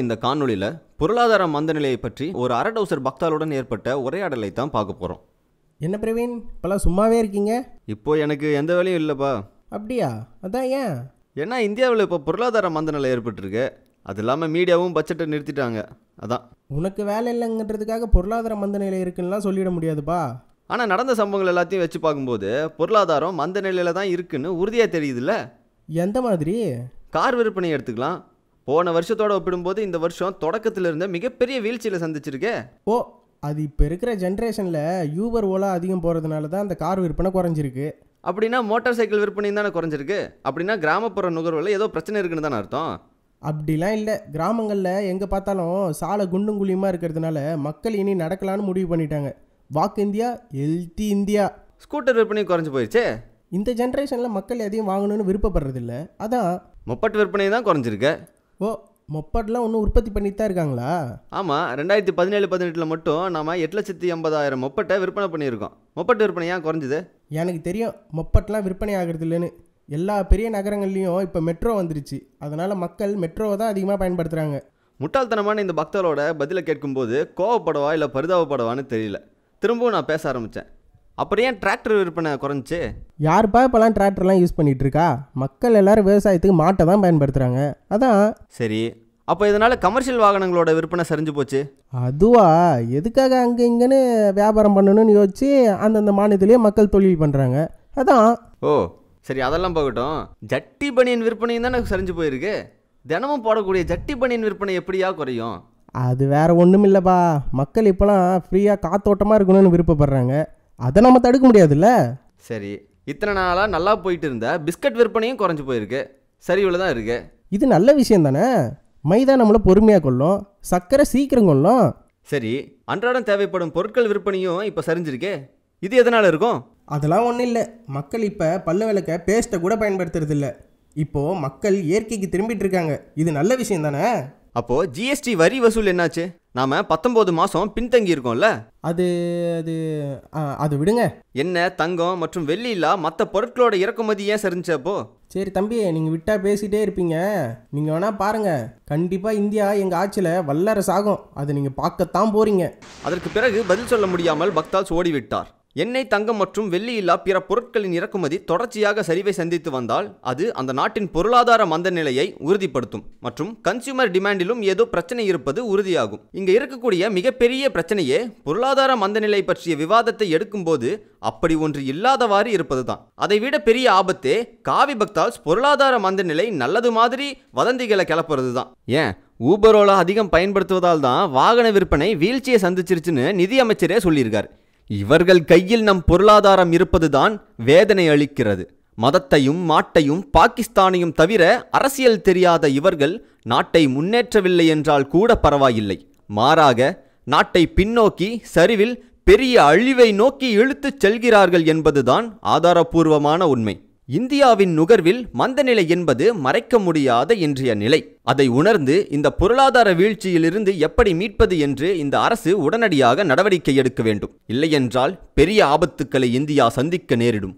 இந்த காணொளியில பொருளாதார மந்தநிலையை பற்றி ஒரு அரடவுசர் பக்தாளுடன் ஏற்பட்ட உரையாடலை தான் பார்க்க போறோம். என்ன பிரவீன், இப்பெல்லாம் சும்மாவே இருக்கீங்க? இப்போ எனக்கு எந்த வேலையும் இல்லைப்பா. அப்படியா? அதான் ஏன்? ஏன்னா இந்தியாவில் இப்போ பொருளாதார மந்தநிலை ஏற்பட்டுருக்கு. அது இல்லாமல் மீடியாவும் பட்ஜெட்டை நிறுத்திட்டாங்க. அதான். உனக்கு வேலை இல்லைங்கிறதுக்காக பொருளாதார மந்தநிலை இருக்குன்னுலாம் சொல்லிட முடியாதுப்பா. ஆனால் நடந்த சம்பவங்கள் எல்லாத்தையும் வச்சு பார்க்கும்போது பொருளாதாரம் மந்த நிலையில் தான் இருக்குன்னு உறுதியாக தெரியுதுல்ல. எந்த மாதிரி? கார் விற்பனை எடுத்துக்கலாம். போன வருஷத்தோடு ஒப்பிடும்போது இந்த வருஷம் தொடக்கத்தில் இருந்த மிகப்பெரிய வீழ்ச்சியில் சந்திச்சிருக்கே. ஓ, அது இப்போ இருக்கிற ஜென்ரேஷனில் யூபர் ஓலா அதிகம் போகிறதுனால தான் அந்த கார் விற்பனை குறைஞ்சிருக்கு. அப்படின்னா மோட்டார் சைக்கிள் விற்பனையும் தானே குறைஞ்சிருக்கு. அப்படின்னா கிராமப்புற நுகர்வில் ஏதோ பிரச்சனை இருக்குன்னு தானே அர்த்தம். அப்படிலாம் இல்லை. கிராமங்களில் எங்கே பார்த்தாலும் சாலை குண்டும் குழியுமா இருக்கிறதுனால மக்கள் இனி நடக்கலான்னு முடிவு பண்ணிட்டாங்க. வாக்கு இந்தியா, ஹெல்த்தி இந்தியா. ஸ்கூட்டர் விற்பனையும் குறைஞ்சி போயிடுச்சு. இந்த ஜென்ரேஷனில் மக்கள் எதையும் வாங்கணும்னு விருப்பப்படுறதில்ல. அதான் மொப்பட் விற்பனையும் தான் குறைஞ்சிருக்கு. ஓ, மொப்பட்லாம் ஒன்றும் உற்பத்தி பண்ணிட்டு தான் இருக்காங்களா? ஆமாம், 2017-18 மட்டும் நாம் 8,80,000 மொப்பட்டை விற்பனை பண்ணியிருக்கோம். மொப்பட் விற்பனை ஏன் குறைஞ்சிது? எனக்கு தெரியும் மொப்பட்லாம் விற்பனை ஆகிறது இல்லைன்னு. எல்லா பெரிய நகரங்கள்லேயும் இப்போ மெட்ரோ வந்துருச்சு. அதனால் மக்கள் மெட்ரோவை தான் அதிகமாக பயன்படுத்துகிறாங்க. முட்டாள்தனமான இந்த பக்தர்களோட பதிலை கேட்கும்போது கோவப்படவா இல்லை பரிதாபப்படவான்னு தெரியல. திரும்பவும் நான் பேச ஆரம்பித்தேன். அப்புறம் ஏன் டிராக்டர் விற்பனை குறைஞ்சி? யாருப்பா இப்போலாம் டிராக்டர்லாம் யூஸ் பண்ணிகிட்டு இருக்கா? மக்கள் எல்லோரும் விவசாயத்துக்கு மாட்டை தான் பயன்படுத்துகிறாங்க. அதான். சரி, அப்போ இதனால் கமர்ஷியல் வாகனங்களோட விற்பனை சரிஞ்சு போச்சு. அதுவா? எதுக்காக அங்கே இங்கேன்னு வியாபாரம் பண்ணணும்னு யோசிச்சு அந்தந்த மாநிலத்திலேயே மக்கள் தொழில் பண்ணுறாங்க. அதான். ஓ சரி, அதெல்லாம் போகட்டும். ஜட்டி பனியன் விற்பனையும் தான் எனக்கு சரிஞ்சு போயிருக்கு. தினமும் போடக்கூடிய ஜட்டி பனியன் விற்பனை எப்படியா குறையும்? அது வேறு ஒன்றும் இல்லைப்பா. மக்கள் இப்போலாம் ஃப்ரீயாக காத்தோட்டமாக இருக்கணும்னு விருப்பப்படுறாங்க. அதை நம்ம தடுக்க முடியாதுல்ல. சரி, இத்தனை நாளாக நல்லா போயிட்டு இருந்த பிஸ்கட் விற்பனையும் குறைஞ்சி போயிருக்கு. சரிவில் தான் இருக்குது. இது நல்ல விஷயம் தானே. மைதா நம்மளை பொறுமையாக கொள்ளும், சர்க்கரை சீக்கிரம் கொள்ளும். சரி, அன்றாடம் தேவைப்படும் பொருட்கள் விற்பனையும் இப்போ சரிஞ்சிருக்கே, இது எதனால் இருக்கும்? அதெல்லாம் ஒன்றும் இல்லை. மக்கள் இப்போ பல்லு விளக்க பேஸ்ட்டை கூட பயன்படுத்துறது இல்லை. இப்போது மக்கள் இயற்கைக்கு திரும்பிட்டு இருக்காங்க. இது நல்ல விஷயம் தானே. அப்போது ஜிஎஸ்டி வரி வசூல் என்னாச்சு? நாம் 19 மாதம் பின்தங்கி இருக்கோம்ல. அது அது அது விடுங்க. என்ன தங்கம் மற்றும் வெள்ளியில்லா மற்ற பொருட்களோட இறக்குமதி ஏன் சரிஞ்சப்போ? சரி தம்பி, நீங்கள் விட்டால் பேசிகிட்டே இருப்பீங்க. நீங்கள் வேணால் பாருங்கள், கண்டிப்பாக இந்தியா எங்கள் ஆட்சியில் வல்லரசாகும். அதை நீங்கள் பார்க்கத்தான் போகிறீங்க. அதற்கு பிறகு பதில் சொல்ல முடியாமல் பக்தாஸ் ஓடிவிட்டார். எண்ணெய், தங்கம் மற்றும் வெள்ளியில்லா பிற பொருட்களின் இறக்குமதி தொடர்ச்சியாக சரிவை சந்தித்து வந்தால் அது அந்த நாட்டின் பொருளாதார மந்த நிலையை உறுதிப்படுத்தும் மற்றும் கன்சியூமர் டிமாண்டிலும் ஏதோ பிரச்சனை இருப்பது உறுதியாகும். இங்கே இருக்கக்கூடிய மிகப்பெரிய பிரச்சனையே பொருளாதார மந்தநிலை பற்றிய விவாதத்தை எடுக்கும்போது அப்படி ஒன்று இல்லாதவாறு இருப்பது தான். அதைவிட பெரிய ஆபத்தே காவி பக்தாஸ் பொருளாதார மந்த நிலை நல்லது மாதிரி வதந்திகளை கிளப்புறது தான். ஏன் ஊபரோலா அதிகம் பயன்படுத்துவதால் தான் வாகன விற்பனை வீழ்ச்சியை சந்திச்சிருச்சுன்னு நிதியமைச்சரே சொல்லியிருக்கார். இவர்கள் கையில் நம் பொருளாதாரம் இருப்பதுதான் வேதனை அளிக்கிறது. மதத்தையும் மாட்டையும் பாகிஸ்தானையும் தவிர அரசியல் தெரியாத இவர்கள் நாட்டை முன்னேற்றவில்லை என்றால் கூட பரவாயில்லை, மாறாக நாட்டை பின்னோக்கி சரிவில் பெரிய அழிவை நோக்கி இழுத்துச் செல்கிறார்கள் என்பதுதான் ஆதாரபூர்வமான உண்மை. இந்தியாவின் நுகர்வில் மந்தநிலை என்பது மறைக்க முடியாத இன்றைய நிலை. அதை உணர்ந்து இந்த பொருளாதார வீழ்ச்சியிலிருந்து எப்படி மீட்பது என்று இந்த அரசு உடனடியாக நடவடிக்கை எடுக்க வேண்டும். இல்லையென்றால் பெரிய ஆபத்துக்களை இந்தியா சந்திக்க நேரிடும்.